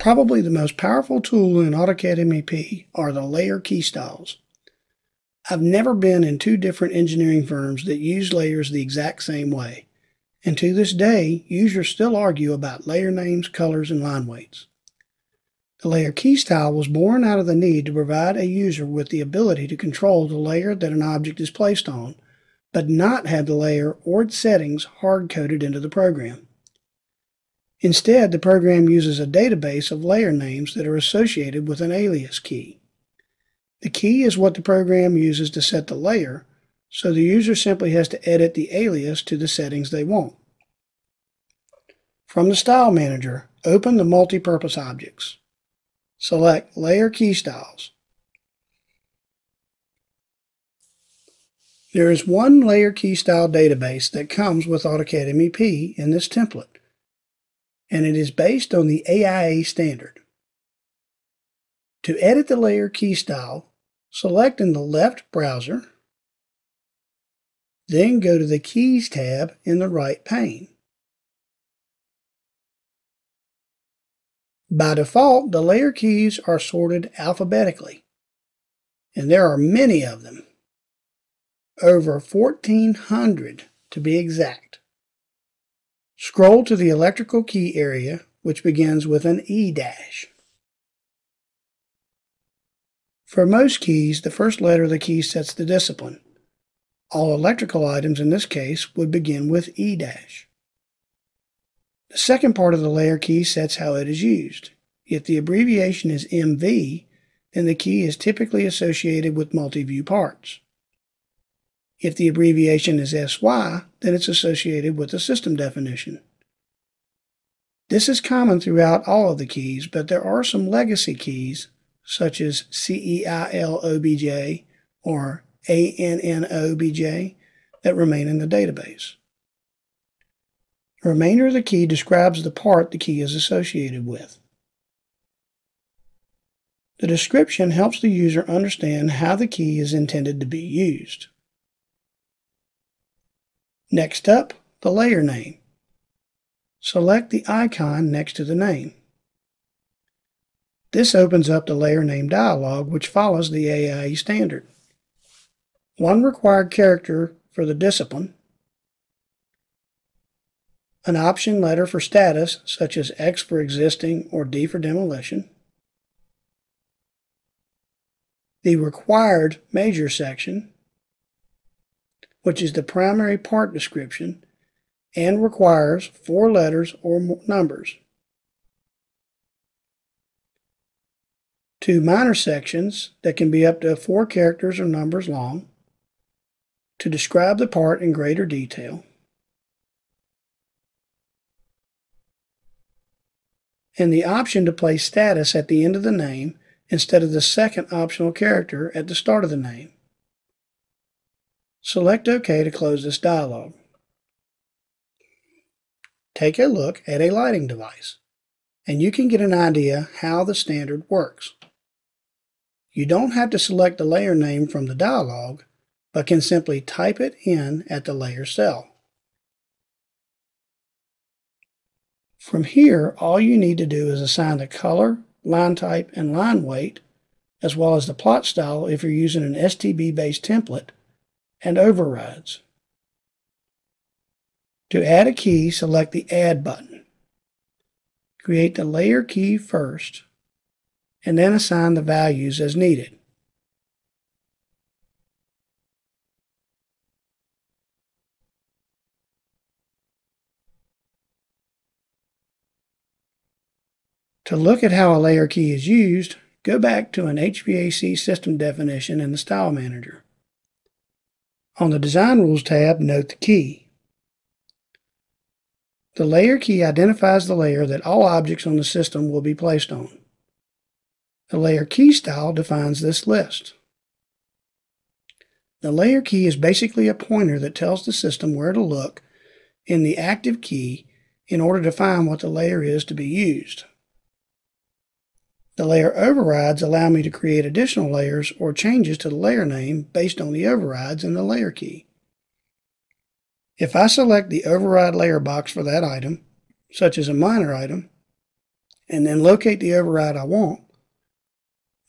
Probably the most powerful tool in AutoCAD MEP are the layer key styles. I've never been in two different engineering firms that use layers the exact same way, and to this day, users still argue about layer names, colors, and line weights. The layer key style was born out of the need to provide a user with the ability to control the layer that an object is placed on, but not have the layer or its settings hard-coded into the program. Instead, the program uses a database of layer names that are associated with an alias key. The key is what the program uses to set the layer, so the user simply has to edit the alias to the settings they want. From the Style Manager, open the Multipurpose Objects. Select Layer Key Styles. There is one Layer Key Style database that comes with AutoCAD MEP in this template, and it is based on the AIA standard. To edit the Layer Key Style, select in the left browser, then go to the Keys tab in the right pane. By default, the layer keys are sorted alphabetically, and there are many of them, over 1,400 to be exact. Scroll to the electrical key area, which begins with an E dash. For most keys, the first letter of the key sets the discipline. All electrical items in this case would begin with E dash. The second part of the layer key sets how it is used. If the abbreviation is MV, then the key is typically associated with multi-view parts. If the abbreviation is SY, then it's associated with the system definition. This is common throughout all of the keys, but there are some legacy keys, such as CEILOBJ or ANNOBJ, that remain in the database. The remainder of the key describes the part the key is associated with. The description helps the user understand how the key is intended to be used. Next up, the layer name. Select the icon next to the name. This opens up the layer name dialog, which follows the AIA standard. One required character for the discipline, an option letter for status, such as X for existing or D for demolition, the required major section, which is the primary part description, and requires 4 letters or numbers, 2 minor sections that can be up to 4 characters or numbers long, to describe the part in greater detail, and the option to place status at the end of the name instead of the second optional character at the start of the name. Select OK to close this dialog. Take a look at a lighting device, and you can get an idea how the standard works. You don't have to select the layer name from the dialog, but can simply type it in at the layer cell. From here, all you need to do is assign the color, line type, and line weight, as well as the plot style if you're using an STB-based template, and overrides. To add a key, select the Add button. Create the layer key first, and then assign the values as needed. To look at how a layer key is used, go back to an HVAC system definition in the Style Manager. On the Design Rules tab, note the key. The layer key identifies the layer that all objects on the system will be placed on. The layer key style defines this list. The layer key is basically a pointer that tells the system where to look in the active key in order to find what the layer is to be used. The layer overrides allow me to create additional layers or changes to the layer name based on the overrides in the layer key. If I select the override layer box for that item, such as a minor item, and then locate the override I want,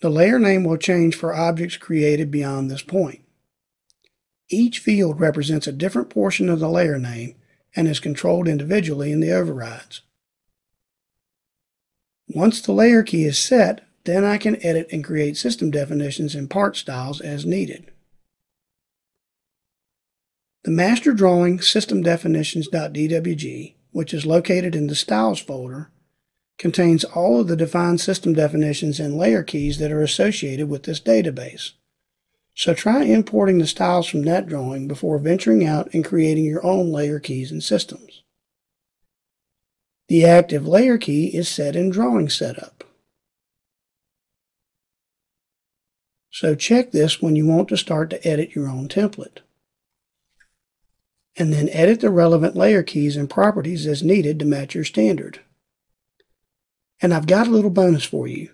the layer name will change for objects created beyond this point. Each field represents a different portion of the layer name and is controlled individually in the overrides. Once the layer key is set, then I can edit and create system definitions and part styles as needed. The master drawing system definitions.dwg, which is located in the styles folder, contains all of the defined system definitions and layer keys that are associated with this database. So try importing the styles from that drawing before venturing out and creating your own layer keys and systems. The active layer key is set in Drawing Setup. So check this when you want to start to edit your own template. And then edit the relevant layer keys and properties as needed to match your standard. And I've got a little bonus for you.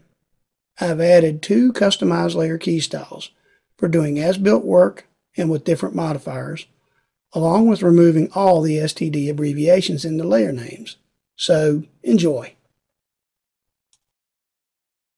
I've added 2 customized layer key styles for doing as-built work and with different modifiers, along with removing all the STD abbreviations in the layer names. So enjoy.